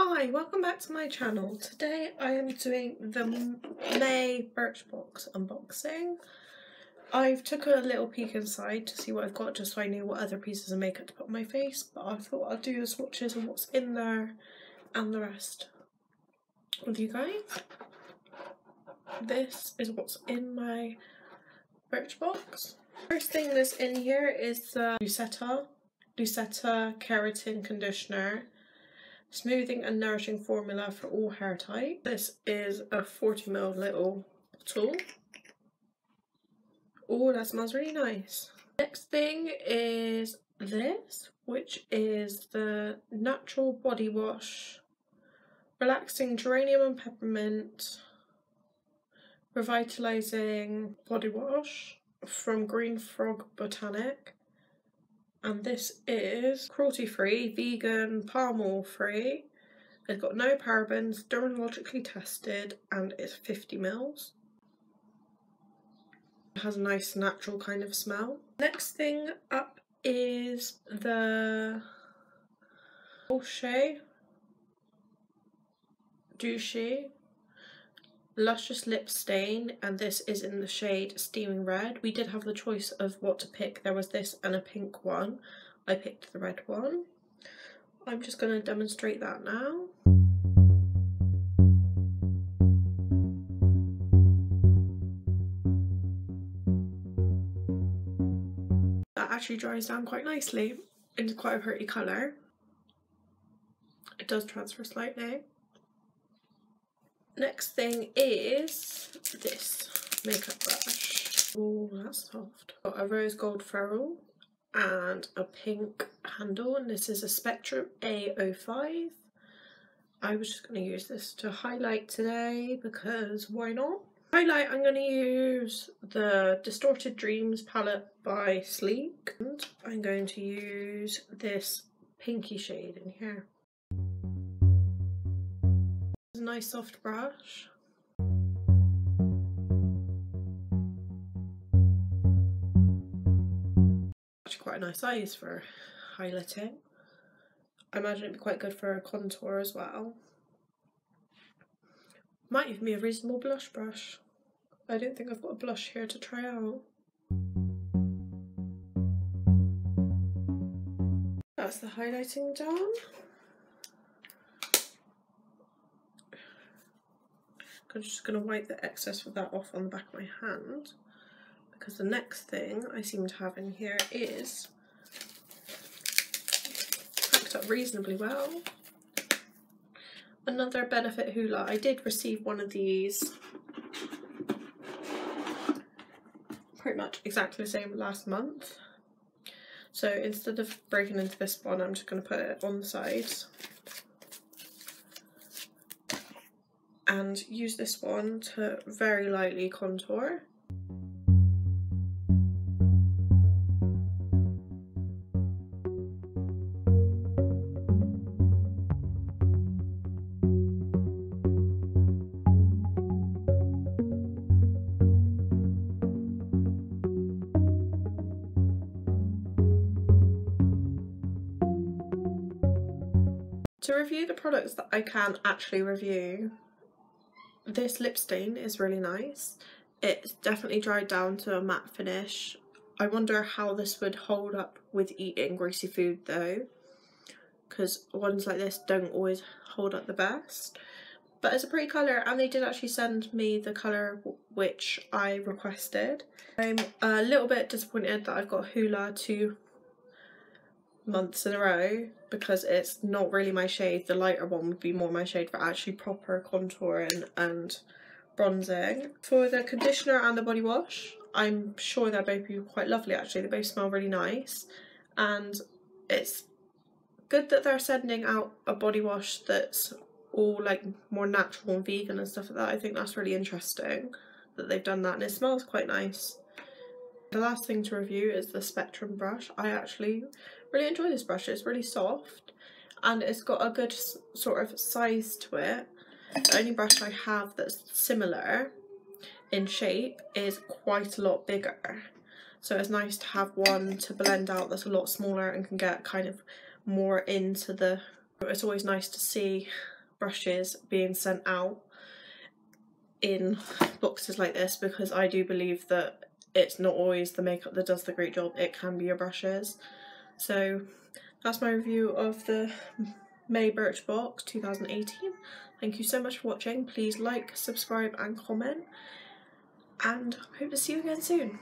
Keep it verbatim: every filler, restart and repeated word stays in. Hi, welcome back to my channel. Today I am doing the May Birchbox unboxing. I've took a little peek inside to see what I've got just so I knew what other pieces of makeup to put on my face, but I thought I'd do the swatches and what's in there and the rest with you guys. This is what's in my Birchbox. First thing that's in here is the Lucetta, Lucetta Keratin Conditioner. Smoothing and nourishing formula for all hair types. This is a forty mil little bottle. Oh, that smells really nice. Next thing is this, which is the Natural Body Wash. Relaxing geranium and peppermint. Revitalizing body wash from Green Frog Botanic. And this is cruelty-free, vegan, palm oil-free. It's got no parabens, dermatologically tested, and it's fifty mils. It has a nice natural kind of smell. Next thing up is the Douche Luscious Lip Stain, and this is in the shade Steaming Red. We did have the choice of what to pick. There was this and a pink one. I picked the red one. I'm just going to demonstrate that now. That actually dries down quite nicely into quite a pretty colour. It does transfer slightly. Next thing is this makeup brush. Oh, that's soft. Got a rose gold ferrule and a pink handle, and this is a Spectrum A oh five. I was just going to use this to highlight today because why not? Highlight, I'm going to use the Distorted Dreams palette by Sleek, and I'm going to use this pinky shade in here. Nice soft brush. Actually quite a nice size for highlighting. I imagine it'd be quite good for a contour as well. Might even be a reasonable blush brush. I don't think I've got a blush here to try out. That's the highlighting done. I'm just going to wipe the excess of that off on the back of my hand, because the next thing I seem to have in here is packed up reasonably well. Another Benefit Hoola. I did receive one of these pretty much exactly the same last month. So instead of breaking into this one, I'm just going to put it on the sides and use this one to very lightly contour. To review the products that I can actually review, this lip stain is really nice. It's definitely dried down to a matte finish. I wonder how this would hold up with eating greasy food though, because ones like this don't always hold up the best. But it's a pretty colour, and they did actually send me the colour which I requested. I'm a little bit disappointed that I've got Hoola two months in a row, because it's not really my shade. The lighter one would be more my shade for actually proper contouring and bronzing. For the conditioner and the body wash, I'm sure they'll both be quite lovely actually. They both smell really nice, and it's good that they're sending out a body wash that's all like more natural and vegan and stuff like that. I think that's really interesting that they've done that, and it smells quite nice. The last thing to review is the Spectrum brush. I actually really enjoy this brush. It's really soft, and it's got a good sort of size to it. The only brush I have that's similar in shape is quite a lot bigger, so it's nice to have one to blend out that's a lot smaller and can get kind of more into the It's always nice to see brushes being sent out in boxes like this, because I do believe that it's not always the makeup that does the great job, it can be your brushes. So that's my review of the May Birchbox two thousand eighteen. Thank you so much for watching. Please like, subscribe and comment, and I hope to see you again soon.